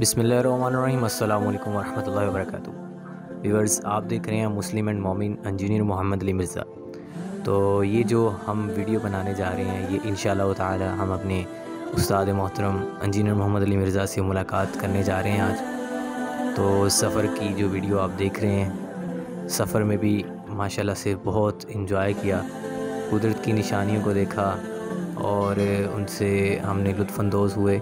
बिस्मिल्लाहिर्रहमानिर्रहीम, अस्सलामुअलैकुम वरहमतुल्लाहि वबरकातुहू। व्यूअर्स, आप देख रहे हैं मुस्लिम एंड मोमिन इंजीनियर मोहम्मद अली मिर्ज़ा। तो ये जो हम वीडियो बनाने जा रहे हैं, ये इंशाअल्लाह ताला हम अपने उस्ताद मोहतरम इंजीनियर मोहम्मद अली मिर्ज़ा से मुलाकात करने जा रहे हैं आज। तो सफ़र की जो वीडियो आप देख रहे हैं, सफ़र में भी माशाल्लाह से बहुत इंजॉय किया, कुदरत की निशानियों को देखा और उनसे हमने लुत्फ़अंदोज़ हुए।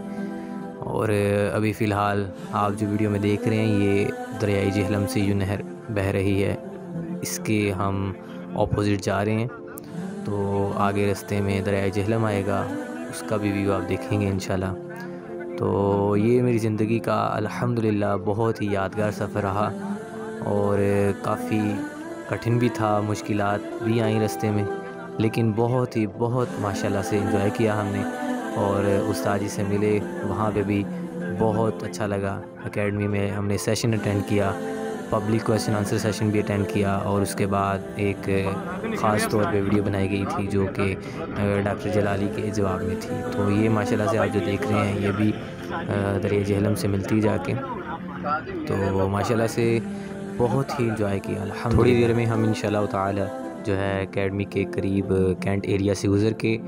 और अभी फ़िलहाल आप जो वीडियो में देख रहे हैं, ये दरियाई जहलम से जो नहर बह रही है, इसके हम ऑपोज़िट जा रहे हैं। तो आगे रास्ते में दरियाई जहलम आएगा, उसका भी व्यू आप देखेंगे इंशाल्लाह। तो ये मेरी ज़िंदगी का अल्हम्दुलिल्लाह बहुत ही यादगार सफ़र रहा और काफ़ी कठिन भी था, मुश्किलात भी आई रास्ते में, लेकिन बहुत माशाल्लाह से इंजॉय किया हमने। और उस्ताद जी से मिले, वहाँ पे भी बहुत अच्छा लगा। एकेडमी में हमने सेशन अटेंड किया, पब्लिक क्वेश्चन आंसर सेशन भी अटेंड किया, और उसके बाद एक ख़ास तौर पे वीडियो बनाई गई थी जो कि डॉक्टर जलाली के जवाब में थी। तो ये माशाल्लाह से आप जो देख रहे हैं, ये भी दरिया जहलम से मिलती जाके। तो माशाल्लाह से बहुत ही इंजॉय किया अल्हम्दुलिल्लाह। थोड़ी देर में हम इंशाल्लाह ताला जो है एकेडमी के करीब कैंट एरिया से गुज़र के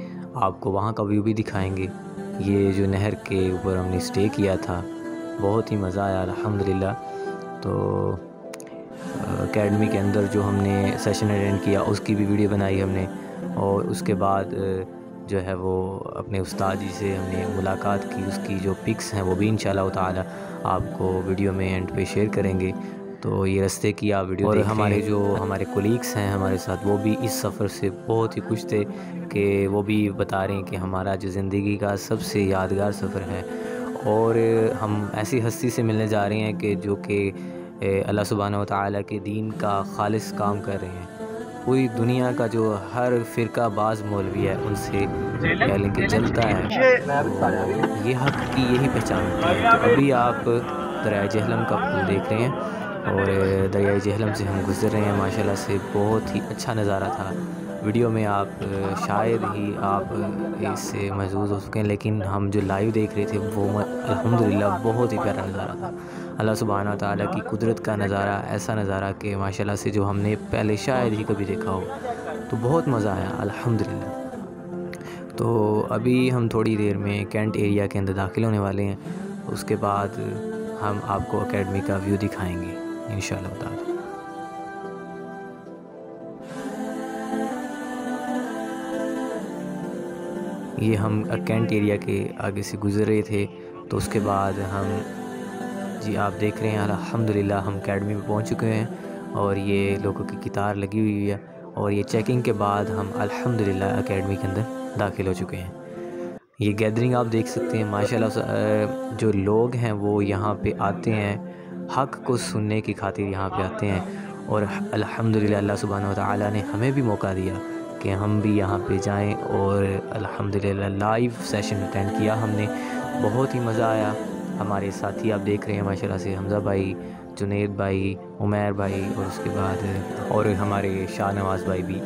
आपको वहाँ का व्यू भी दिखाएंगे। ये जो नहर के ऊपर हमने स्टे किया था, बहुत ही मज़ा आया अल्हम्दुलिल्लाह। तो एकेडमी के अंदर जो हमने सेशन अटेंड किया, उसकी भी वीडियो बनाई हमने। और उसके बाद जो है वो अपने उस्ताद जी से हमने मुलाकात की, उसकी जो पिक्स हैं वो भी इंशाल्लाह ताला आपको वीडियो में एंड पे शेयर करेंगे। तो ये रास्ते की आप वीडियो, और हमारे जो हमारे कोलीग्स हैं हमारे साथ, वो भी इस सफ़र से बहुत ही खुश थे कि वो भी बता रहे हैं कि हमारा जो ज़िंदगी का सबसे यादगार सफ़र है। और हम ऐसी हस्ती से मिलने जा रहे हैं कि जो कि अल्लाह सुब्हानहू व तआला के दीन का खालिस काम कर रहे हैं। पूरी दुनिया का जो हर फ़िरका बाज़ मौलवी है, उनसे कहलें कि चलता है। तो ये हक़ की यही पहचान होती है। तो अभी आप दरिया जहलम का पुल देख रहे हैं और दरिया जहलम से हम गुज़र रहे हैं। माशाल्लाह से बहुत ही अच्छा नज़ारा था। वीडियो में आप शायद ही आप इससे महसूस हो सकें, लेकिन हम जो लाइव देख रहे थे वो अल्हम्दुलिल्लाह बहुत ही प्यारा नज़ारा था। अल्लाह सुब्हाना ताला की कुदरत का नज़ारा, ऐसा नज़ारा कि माशाल्लाह से जो हमने पहले शायद ही कभी देखा हो। तो बहुत मज़ा आया अल्हम्दुलिल्लाह। तो अभी हम थोड़ी देर में कैंट एरिया के अंदर दाखिल होने वाले हैं, उसके बाद हम आपको एकेडमी का व्यू दिखाएँगे इंशाल्लाह ताला। ये हम कैंट एरिया के आगे से गुज़र रहे थे। तो उसके बाद हम जी आप देख रहे हैं अल्हम्दुलिल्लाह हम एकेडमी में पहुंच चुके हैं और ये लोगों की कतार लगी हुई है। और ये चेकिंग के बाद हम अल्हम्दुलिल्लाह एकेडमी के अंदर दाखिल हो चुके हैं। ये गैदरिंग आप देख सकते हैं माशाल्लाह। जो लोग हैं वो यहाँ पे आते हैं हक़ को सुनने की खातिर, यहाँ पे आते हैं। और अल्हम्दुलिल्लाह अल्लाह सुब्हानहू व तआला ने हमें भी मौका दिया कि हम भी यहाँ पे जाएं और अल्हम्दुलिल्लाह लाइव सेशन अटेंड किया हमने, बहुत ही मज़ा आया। हमारे साथी आप देख रहे हैं माशाल्लाह से, हमज़ा भाई, जुनेद भाई, उमैर भाई, और उसके बाद और हमारे शाहनवाज़ भाई भी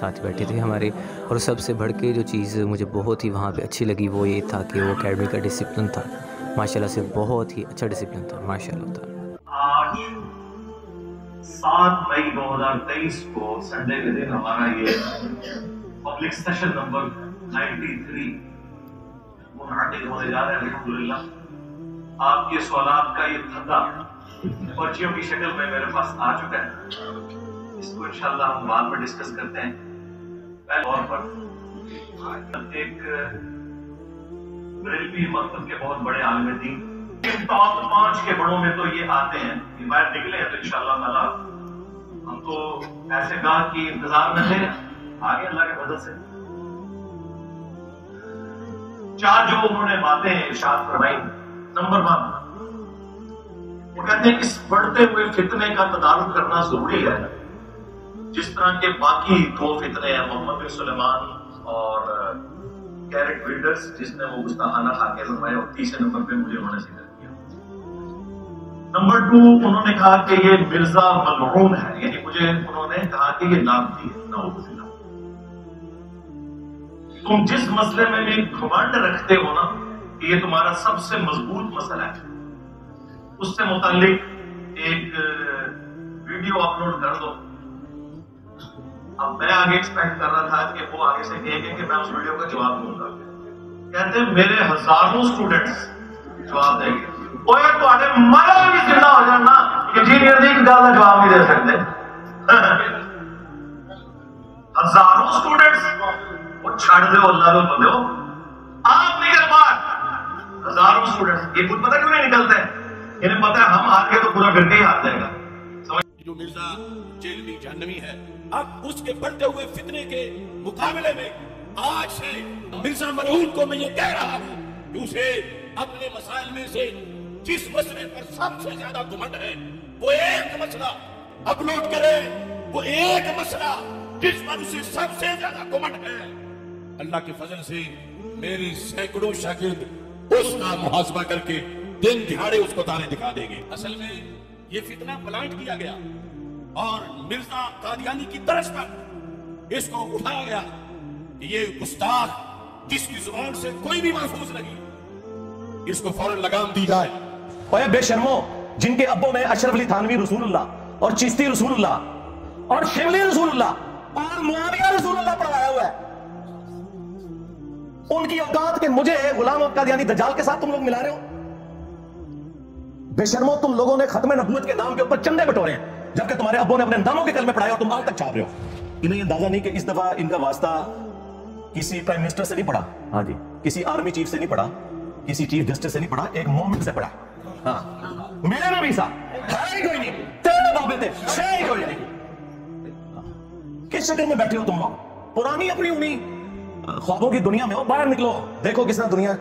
साथ बैठे थे हमारे। और सबसे बढ़ के जो चीज़ मुझे बहुत ही वहाँ पे अच्छी लगी वो ये था कि वो एकेडमी का डिसिप्लिन था माशाल्लाह से, बहुत ही अच्छा डिसिप्लिन था माशाल्लाह था। आज 7 मई 2023 को संडे के दिन हमारा ये पब्लिक सेशन नंबर 93 मुनाकिद होने जा रहा है अल्हम्दुलिल्लाह। आपके सवालात का ये धंधा पर्चियों की शक्ल में मेरे पास आ चुका है, इसको इंशाल्लाह हम बाद में डिस्कस करते हैं। तौर पर एक बरेलवी मकतब के बहुत बड़े आलिम दीन, इन टॉप 5 के बड़ों में तो ये आते हैं, ये बाहर निकले हैं। तो इंशाल्लाह ताला हम तो ऐसे गाह की इंतजार में थे, आगे अल्लाह की मदद से 4 जो उन्होंने बातें इरशाद फरमाई। नंबर 1, वो कहते हैं इस बढ़ते हुए फितने का तदारुक करना जरूरी है, जिस तरह के बाकी 2 फितने हैं, मोहम्मद बिन सुलेमान और कैरेट बिल्डर्स, जिसने वो गुस्ताखाना खाके बनवाया। और तीसरे नंबर पे मुझे उन्होंने जिक्र किया। नंबर 2, उन्होंने कहा कि ये मिर्जा मलऊन है, यानी मुझे उन्होंने कहा कि ये लापती है। नौबिल्ला, तुम जिस मसले में भी घुमंड रखते हो ना कि ये तुम्हारा सबसे मजबूत मसला है, उससे मुतालिक एक वीडियो अपलोड कर दो। अब मैं आगे एक्सपेक्ट कर रहा था कि वो आगे से कहेंगे कि मैं उस वीडियो का जवाब दूंगा, कहते हैं मेरे हजारों स्टूडेंट्स जवाब देंगे। ओए तुम्हारे मरने भी जिंदा हो जाना इंजीनियर दी गल का जवाब नहीं दे सकते। हजारों स्टूडेंट्स वो छाड़ दो अल्लाह के बंदे हो, आप निकल बाहर। हजारों स्टूडेंट्स ये खुद पता क्यों नहीं निकलते हैं? इन्हें पता है हम हार गए तो पूरा घर ही हार जाएगा। जो मिर्जा जेल में जहन्नमी है, अब उसके बढ़ते हुए फितने के मुकाबले में आज से मिर्जा मरहूम को मैं ये कह रहा हूँ कि उसे अपने मसाइल में से जिस मसले पर सबसे ज्यादा घुमंड है वो एक मसला अपलोड करे, वो एक मसला जिस पर उसे सबसे ज्यादा घुमंड है। अल्लाह के फजल से मेरी सैकड़ों शागिर्द उसका मुहासबा करके दिन दिहाड़े उसको तारे दिखा देंगे। असल में ये फितना प्लांट किया गया और मिर्जा कादियानी की तर्ज पर इसको उठाया गया। ये गुस्ताख जिसकी जुबान से कोई भी महफूज नहीं, इसको फौरन लगाम दी जाए। बेशर्मो, जिनके अब्बों में अशरफ अली थानवी रसूलुल्लाह और चिश्ती रसूलुल्लाह और शिवली रसूलुल्लाह और मुआविया रसूलुल्लाह पढ़वाया हुआ है, उनकी औकात के मुझे गुलाम कादियानी दज्जाल के साथ तुम लोग मिला रहे हो। बेशर्मो, तुम लोगों ने खत्म नबूवत के नाम के ऊपर चंदे बटोरे हैं, जबकि तुम्हारे अब्बों ने अपने नामों के कलमे पढ़ाए और तुम आज तक छाप रहे हो। इन्हें अंदाजा नहीं कि इस दफा इनका वास्ता किसी प्राइम मिनिस्टर से नहीं पड़ा, हाँ जी, किसी आर्मी चीफ से नहीं पड़ा, किसी चीफ जस्टिस से नहीं पड़ा, एक मोमिन से पड़ा। हाँ, मेरे में भी कोई नहीं, तेरे बाबे थे कोई नहीं। किस शक्ल में बैठे हो तुम लोग? पुरानी अपनी उन्हीं ख्वाबों की दुनिया में हो, बाहर निकलो, देखो किस तरह दुनिया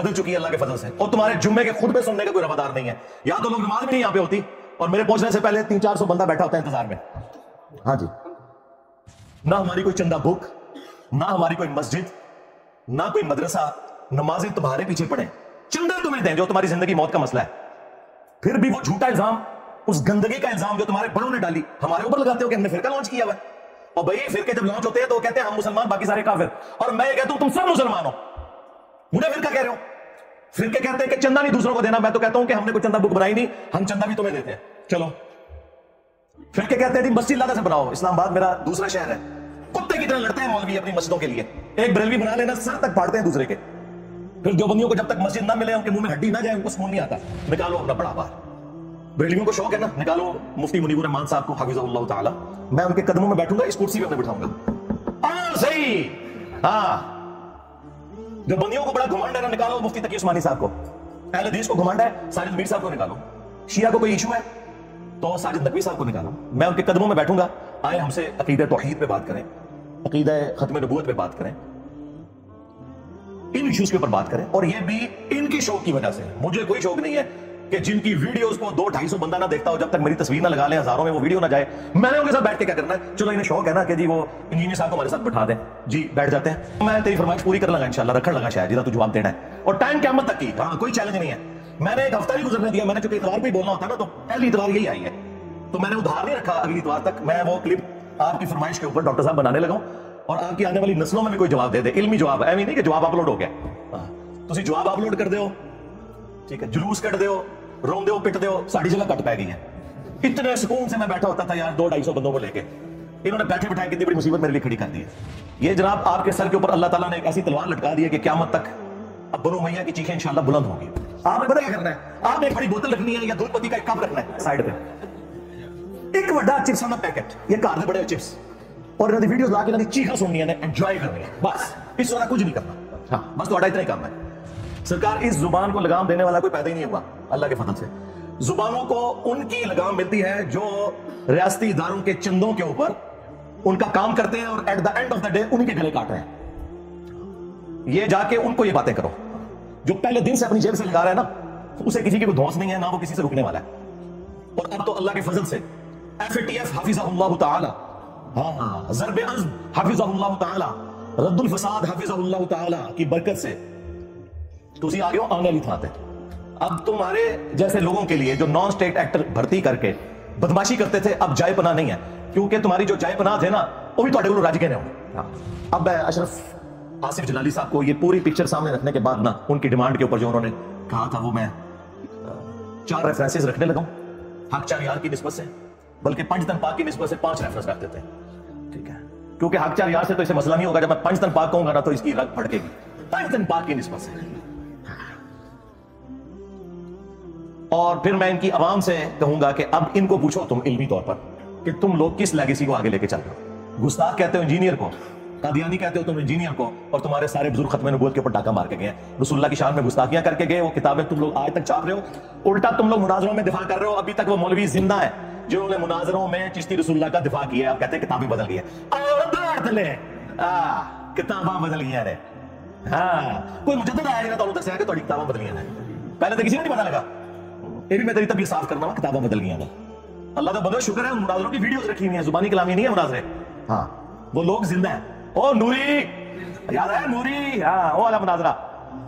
बदल चुकी है अल्लाह के फजल से। और तुम्हारे जुम्मे के खुतबे सुनने का कोई रवादार नहीं है। या तो लोग नमाज भी नहीं यहाँ पे होती और मेरे पहुंचने से पहले 300-400 बंदा बैठा होता है इंतजार में। हाँ जी, ना हमारी कोई चंदा बुक, ना हमारी कोई मस्जिद, ना कोई मदरसा, नमाजें तुम्हारे पीछे पड़े, चंदा तुम्हें दें जो तुम्हारी जिंदगी मौत का मसला है। फिर भी वो झूठा इल्जाम, उस गंदगी का इल्जाम जो तुम्हारे बड़ों ने डाली, हमारे ऊपर लगाते हो कि हमने फिरका लॉन्च किया हुआ है। और भाई फिरके जब लॉन्च होते हैं तो कहते हैं हम मुसलमान, बाकी सारे काफिर। और मैं कहता हूं तुम सब मुसलमान हो, मुझे फिरका कह रहे हो। फिरके कहते हैं कि चंदा नहीं दूसरों को देना, मैं तो कहता हूं कि हमने कोई चंदा बुक बनाई नहीं, हम चंदा भी तुम्हें देते हैं। चलो फिरके कहते हैं जी मस्जिद लादा से बनाओ, इस्लामाबाद मेरा दूसरा शहर है। कुत्ते की तरह लड़ते हैं मौलवी अपनी मस्जिदों के लिए, एक बरेलवी बना लेना, सर तक फाड़ते हैं दूसरे के। फिर देवबंदियों को जब तक मस्जिद ना मिले, उनके मुंह में हड्डी ना जाए, उनको सुकून नहीं आता, निकालो अपना बड़ा बाहर। बरेलवियों को शौक है ना, निकालो मुफ्ती मुनीबुर रहमान साहब को हफिज़हुल्लाह ताला, मैं उनके कदमों में बैठूंगा, इस कुर्सी पे अपने बिठाऊंगा। सही, हाँ, जो बंदियों को बड़ा घुमंड है ना, निकालो मुफ्ती तकी उस्मानी साहब को, अहले हदीस को घुमंड है, साजिद मीर साहब को निकालो। शिया को कोई इशू है तो साजिद नकवी साहब को निकालो, मैं उनके कदमों में बैठूंगा। आए हमसे अकीदे तौहीद पे बात करें, अकीदे खत्म नबूवत पे बात करें, इन इश्यूज के ऊपर बात करें। और ये भी इनकी शौक की वजह से, मुझे कोई शौक नहीं है कि जिनकी वीडियोस को 200-250 बंदा ना देखता हो, जब तक मेरी तस्वीर ना लगा ले, हजारों में वो वीडियो ना जाए, मैंने उनके साथ बैठ के क्या करना है। चलो इन्हें शौक है ना कि जी वो इंजीनियर साहब को हमारे साथ बैठा दें, जी बैठ जाते हैं। मैं तेरी फरमाइश पूरी कर लगा इंशाल्लाह, रखन लगा शायद जिधर तू जवाब देना है, और टाइम क़यामत तक की, हाँ कोई चैलेंज नहीं है। मैंने एक हफ्ता नहीं गुजरने दिया, मैंने चूंकि इतवार भी बोलना होता ना, तो पहली इतवार यही आई है, तो मैंने उधार नहीं रखा। अगली इतवार तक मैं वो क्लिप आपकी फरमाइश के ऊपर डॉक्टर साहब बनाने लगा और आपकी आने वाली नस्लों में भी कोई जवाब दे दे, इल्मी जवाब, ऐवें नहीं कि जवाब अपलोड हो गया। तुम जवाब अपलोड कर दो, ठीक है, जुलूस कट दो, रोम दो, पिट दो, साड़ी जगह कट पै गई है। इतने सुकून से मैं बैठा होता था यार 200-250 बंदों को लेके, इन्होंने बैठे बिठाए कितनी बड़ी मुसीबत मेरे लिए खड़ी कर दी है। ये जनाब आपके सर के ऊपर अल्लाह ताला ने एक ऐसी तलवार लटका दी है कि क़यामत तक अब बनो मैया की चीखें इंशाल्लाह बुलंद होंगी। आपने पता क्या करना है, आपने एक बड़ी बोतल रखनी है या दूध पत्ती का एक कप रखना है साइड पे, एक बड़ा चिप्स का पैकेट, ये घर के बड़े चिप्स, और इन्होंने वीडियो ला के इन्होंने चीखा सुननी है, एंजॉय करनी है, बस। इस तरह कुछ नहीं करना, हाँ बस थोड़ा इतना ही काम है। सरकार इस जुबान को लगाम देने वाला कोई पैदा ही नहीं हुआ अल्लाह के फजल से। जुबानों को उनकी लगाम मिलती है जो रियासती इदारों के चंदों के ऊपर उनका काम करते हैं और at the end of the day उन्हीं के गले काट रहे हैं। ये जाके उनको ये बातें करो, जो पहले दिन से अपनी जेब से लगा रहा है ना, उसे किसी की कोई धौंस नहीं है, ना वो किसी से रुकने वाला है। और अब तो अल्लाह के फजल से FATF हफिज़हुल्लाह ताला, हाँ ज़र्ब अज़्म हफिज़हुल्लाह ताला, रद्दुल फसाद हफिज़हुल्लाह ताला की बरकत से तुसी आ गए हो आने वाली थाते। अब तुम्हारे जैसे लोगों के लिए जो नॉन स्टेट एक्टर भर्ती करके बदमाशी करते थे, अब जाय पनाह नहीं है, क्योंकि तुम्हारी जो जाय पनाह थे ना वो भी तुम्हारे को राज गए हो। अब अशरफ आसिफ जलाली साहब को ये पूरी पिक्चर सामने रखने के बाद ना, उनकी डिमांड के ऊपर जो उन्होंने कहा था वो मैं चार रेफरेंसेस रखने लगाऊं हक चार यार की निस्बत से, बल्कि पंचतन पाक की निस्बत से 5 रेफरेंस रख देते हैं। ठीक है, क्योंकि हक चार यार से तो इसे मसला नहीं होगा, जब मैं पंचतन पाक कहूंगा ना तो इसकी रग भड़केगी। पंचतन पाक की निस्बत से, और फिर मैं इनकी आवाम से कहूंगा कि अब इनको पूछो तुम इल्मी तौर पर कि तुम लोग किस लेगेसी को आगे लेके चल रहे हो। गुस्ताख कहते हो इंजीनियर को, कादियानी कहते हो तुम इंजीनियर को, और तुम्हारे सारे बुजुर्ग खत्मे नबूवत के ऊपर डाका मार के गए, रसूलुल्लाह की शान में गुस्ताखियां करके गए, वो किताबें तुम लोग आज तक छाप रहे हो। उल्टा तुम लोग मुनाजरों में दिफा कर रहे हो। अभी तक वो मौलवी जिंदा है जिन्होंने मुनाजरों में चिश्ती रसूलुल्लाह का दिफा किया है, आप कहते हैं किताबें बदल गई है, किताबा बदल गई है। हाँ, कोई मुजद्दिद आया ना तो दस्या कि तुम्हारी किताबा बदलियां ने, पहले तो किसी ने नहीं पता लगा। ये भी मैं तेरी तबीयत साफ करना, किताबें बदल गई ने। अल्लाह का बंदो शुक्र है मुनाजरों की वीडियोस रखी हुई है, जुबानी कलामी नहीं है मुनाजरे। हाँ, वो लोग जिंदा है। ओ नूरी याद है नूरी, हाँ वो वाला मुनाजरा,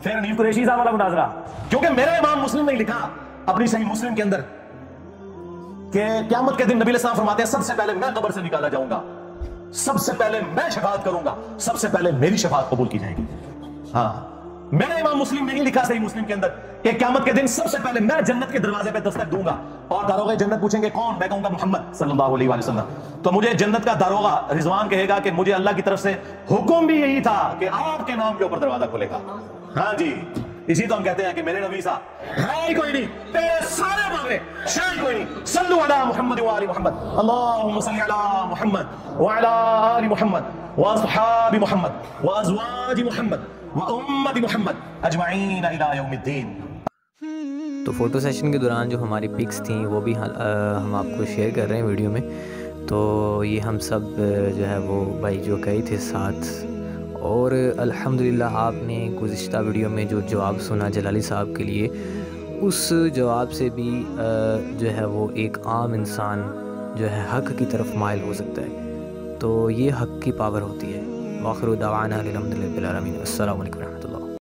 फिर अनीफ कुरैशी साहब वाला मुनाजरा, क्योंकि मेरे इमाम मुस्लिम ने लिखा अपनी सही मुस्लिम के अंदर कि क़यामत के दिन नबी अलैहिस्सलाम फरमाते हैं सबसे पहले मैं कब्र से निकाला जाऊंगा, सबसे पहले मैं शफाअत करूंगा, सबसे पहले मेरी शफाअत कबूल की जाएगी। हाँ, मेरे इमाम मुस्लिम ने ही लिखा सही मुस्लिम के अंदर कि क़यामत के दिन सबसे पहले मैं जन्नत के दरवाजे पे दस्तक दूंगा और दारोगा जन्नत पूछेंगे कौन, मैं कहूंगा मोहम्मद सल्लल्लाहु अलैहि वसल्लम। तो मुझे जन्नत का दारोगा रिजवान कहेगा कि मुझे अल्लाह की तरफ से हुक्म भी यही था कि आपके नाम के ऊपर दरवाजा खोलेगा। हाँ जी, इसी तो हम कहते हैं कि मेरे नबी सा है कोई नहीं, तेरे सारे मामले शायद कोई नहीं। सल्लु अला मुहम्मद व आलि मुहम्मद, अल्लाहुम्मा सल्लि अला मुहम्मद व अला आलि मुहम्मद व असहाबि मुहम्मद व अज़वाजि मुहम्मद व उम्मति मुहम्मद अजमाइन इला यौमिद्दीन। तो फ़ोटो सेशन के दौरान जो हमारी पिक्स थी वो भी हम आपको शेयर कर रहे हैं वीडियो में। तो ये हम सब जो है वो भाई जो गए थे साथ, और अल्हम्दुलिल्लाह आपने गुज़िश्ता वीडियो में जो जवाब सुना जलाली साहब के लिए, उस जवाब से भी जो है वो एक आम इंसान जो है हक़ की तरफ माइल हो सकता है। तो ये हक़ की पावर होती है। आखिर दावाना अलहम्दुलिल्लाह।